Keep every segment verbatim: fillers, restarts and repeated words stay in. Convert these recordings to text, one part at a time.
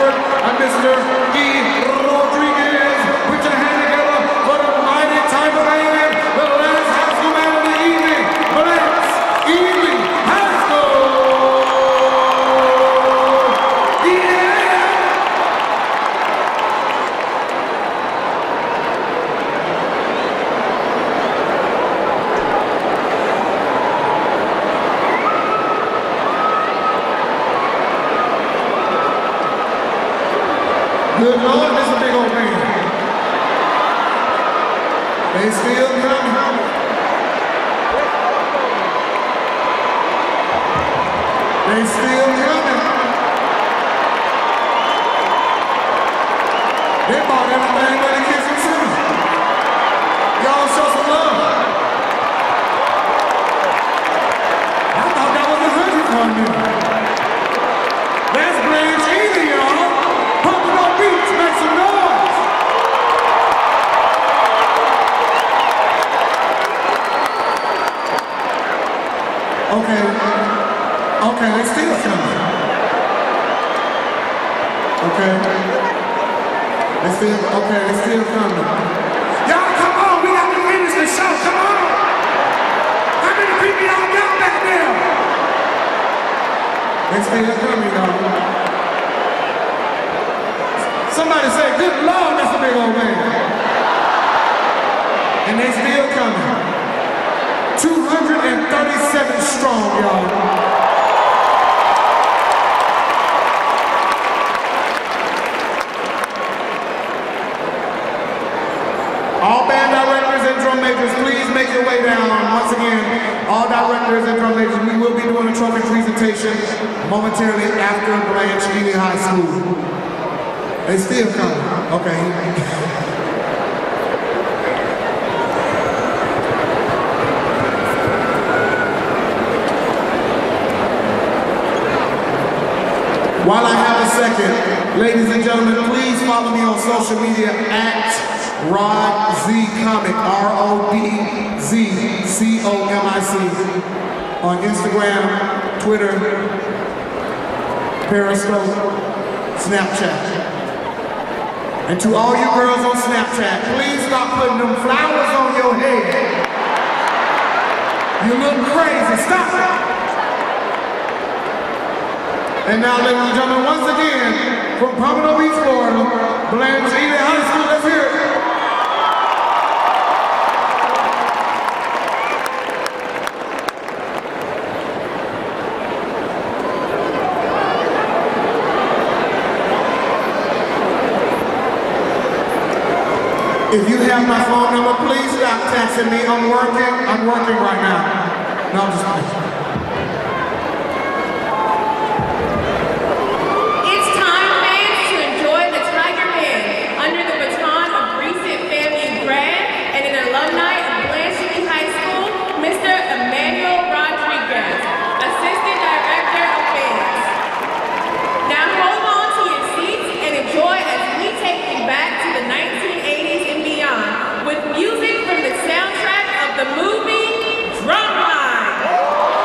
forward, and Mister E. Good Lord, this is a big old man. They still come home. They still coming. They bought everything but the kitchen too. Y'all show some love. I thought that was a hundred for me. That's Blanche Ely, y'all. Pompano Beach, make some noise! Okay, okay, they still coming. Okay, they still, okay, they still coming. Y'all come on, we got to finish the show, come on! How many people y'all got back there? They still coming, y'all. Somebody say, good Lord, that's a big old man. And they still coming. two hundred thirty-seven strong, y'all. All band directors and drum majors, please make your way down. Once again, all directors and drum majors, we will be doing a trophy presentation momentarily after Blanche Ely High School. They still coming. Okay. While I have a second, ladies and gentlemen, please follow me on social media at Rod Z Comic, R O D Z C O M I C, on Instagram, Twitter, Periscope, Snapchat. And to all you girls on Snapchat, please stop putting them flowers on your head. You look crazy, stop it. And now, ladies and gentlemen, once again, from Pompano Beach, Florida, Blanche Ely High School, let's hear it. If you have my phone number, please stop texting me. I'm working. I'm working right now. No, I'm just kidding. It's time, fans, to enjoy the Tiger Man under the baton of recent family grad and an alumni of Blanche Ely High School, Mister Emmanuel Rodriguez, Assistant Director of Bands. Now hold on to your seats and enjoy as we take you back to the nineteen eighties. With music from the soundtrack of the movie Drumline.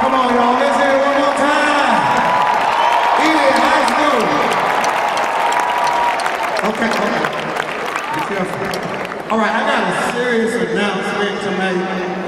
Come on, y'all, let's hear it one more time. Ely High School. Okay, okay. All right, I got a serious announcement to make.